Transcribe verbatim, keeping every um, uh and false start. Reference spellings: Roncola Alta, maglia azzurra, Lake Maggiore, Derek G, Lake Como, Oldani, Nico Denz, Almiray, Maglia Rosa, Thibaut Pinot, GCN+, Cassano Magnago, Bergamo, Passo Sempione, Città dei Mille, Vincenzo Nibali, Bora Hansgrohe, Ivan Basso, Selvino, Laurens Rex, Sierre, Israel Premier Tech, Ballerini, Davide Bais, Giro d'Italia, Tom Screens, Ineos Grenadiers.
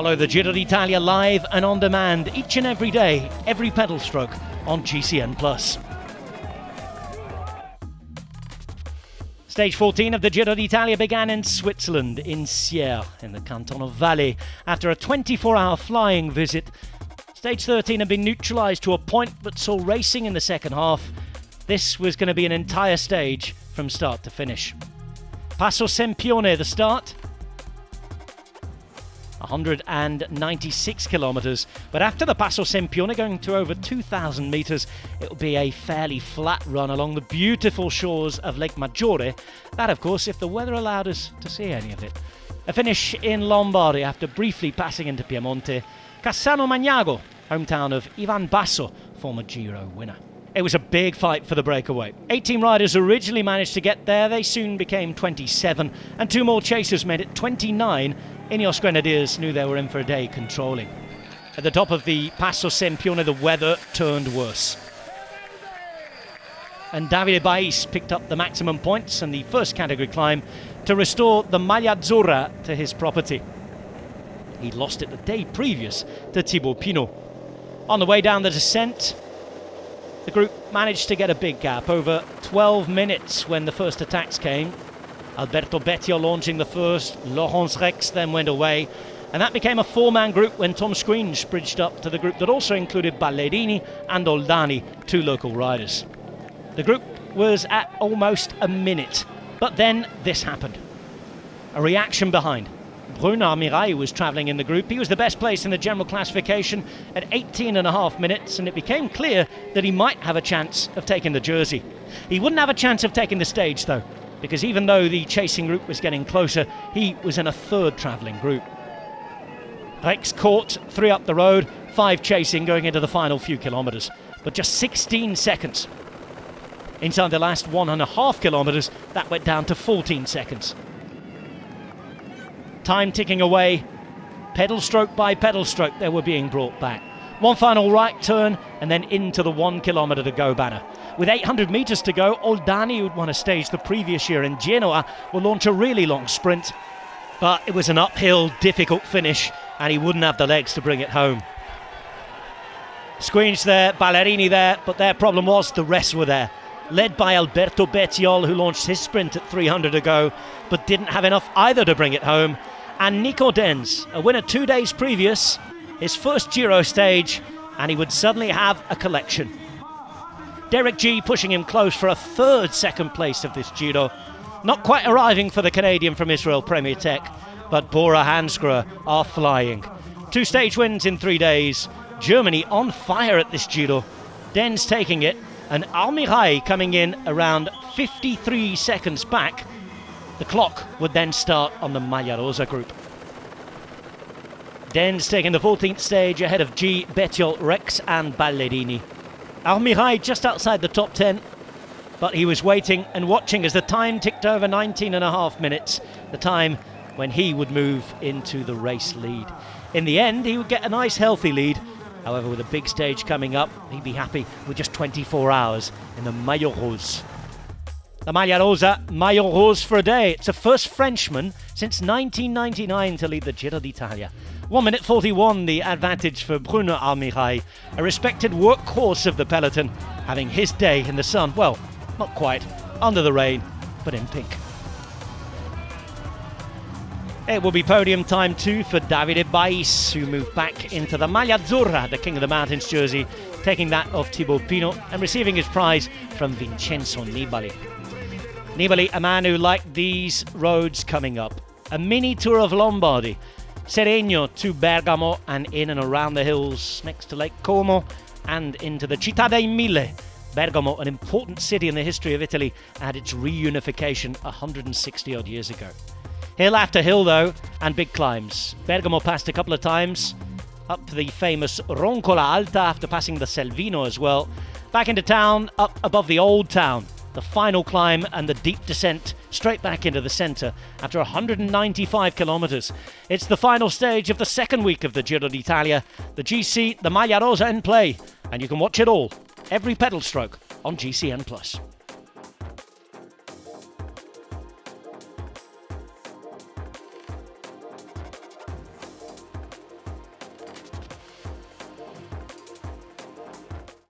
Follow the Giro d'Italia live and on demand each and every day, every pedal stroke on G C N plus. Stage fourteen of the Giro d'Italia began in Switzerland, in Sierre, in the canton of Valais, after a twenty-four hour flying visit. Stage thirteen had been neutralised to a point, but saw racing in the second half. This was going to be an entire stage from start to finish. Passo Sempione, the start. one hundred ninety-six kilometres, but after the Passo Sempione, going to over two thousand metres, it'll be a fairly flat run along the beautiful shores of Lake Maggiore. That, of course, if the weather allowed us to see any of it. A finish in Lombardy after briefly passing into Piemonte. Cassano Magnago, hometown of Ivan Basso, former Giro winner. It was a big fight for the breakaway. eighteen riders originally managed to get there. They soon became twenty-seven, and two more chasers made it twenty-nine. Ineos Grenadiers knew they were in for a day controlling. At the top of the Passo Sempione, the weather turned worse, and Davide Bais picked up the maximum points and the first category climb to restore the maglia azzurra to his property. He lost it the day previous to Thibaut Pinot. On the way down the descent, the group managed to get a big gap, over twelve minutes when the first attacks came. Alberto Bettiol launching the first, Laurens Rex then went away, and that became a four-man group when Tom Screens bridged up to the group that also included Ballerini and Oldani, two local riders. The group was at almost a minute, but then this happened. A reaction behind. Bruno Armirail was travelling in the group. He was the best placed in the general classification at eighteen and a half minutes, and it became clear that he might have a chance of taking the jersey. He wouldn't have a chance of taking the stage, though, because even though the chasing group was getting closer, he was in a third travelling group. Rex caught, three up the road, five chasing going into the final few kilometres, but just sixteen seconds. Inside the last one and a half kilometres, that went down to fourteen seconds. Time ticking away, pedal stroke by pedal stroke they were being brought back. One final right turn and then into the one kilometre to go banner. With eight hundred metres to go, Oldani, who'd won a stage the previous year in Genoa, will launch a really long sprint. But it was an uphill, difficult finish, and he wouldn't have the legs to bring it home. Screens there, Ballerini there, but their problem was the rest were there. Led by Alberto Bettiol, who launched his sprint at three hundred to go, but didn't have enough either to bring it home. And Nico Denz, a winner two days previous, his first Giro stage, and he would suddenly have a collection. Derek G pushing him close for a third second place of this Giro. Not quite arriving for the Canadian from Israel Premier Tech, but Bora Hansgrohe are flying. Two stage wins in three days. Germany on fire at this Giro. Denz taking it, and Almiray coming in around fifty-three seconds back. The clock would then start on the Maglia Rosa group. Denz taking the fourteenth stage ahead of G, Bettiol, Rex and Ballerini. Almiray just outside the top ten, but he was waiting and watching as the time ticked over nineteen and a half minutes, the time when he would move into the race lead. In the end, he would get a nice healthy lead. However, with a big stage coming up, he'd be happy with just twenty-four hours in the Maglia Rosa. The Maglia Rosa, Maglia Rosa for a day. It's the first Frenchman since nineteen ninety-nine to lead the Giro d'Italia. one minute forty-one, the advantage for Bruno Armirail, a respected workhorse of the peloton, having his day in the sun. Well, not quite, under the rain, but in pink. It will be podium time too for Davide Bais, who moved back into the Maglia Azzurra, the King of the Mountains jersey, taking that of Thibaut Pinot and receiving his prize from Vincenzo Nibali. Nibali, a man who liked these roads coming up. A mini tour of Lombardy, Seregno to Bergamo and in and around the hills next to Lake Como and into the Città dei Mille. Bergamo, an important city in the history of Italy, at its reunification one hundred sixty odd years ago. Hill after hill, though, and big climbs. Bergamo passed a couple of times, up the famous Roncola Alta after passing the Selvino as well. Back into town, up above the old town. The final climb and the deep descent straight back into the centre after one hundred ninety-five kilometres. It's the final stage of the second week of the Giro d'Italia. The G C, the Maglia Rosa in play, and you can watch it all, every pedal stroke, on G C N plus.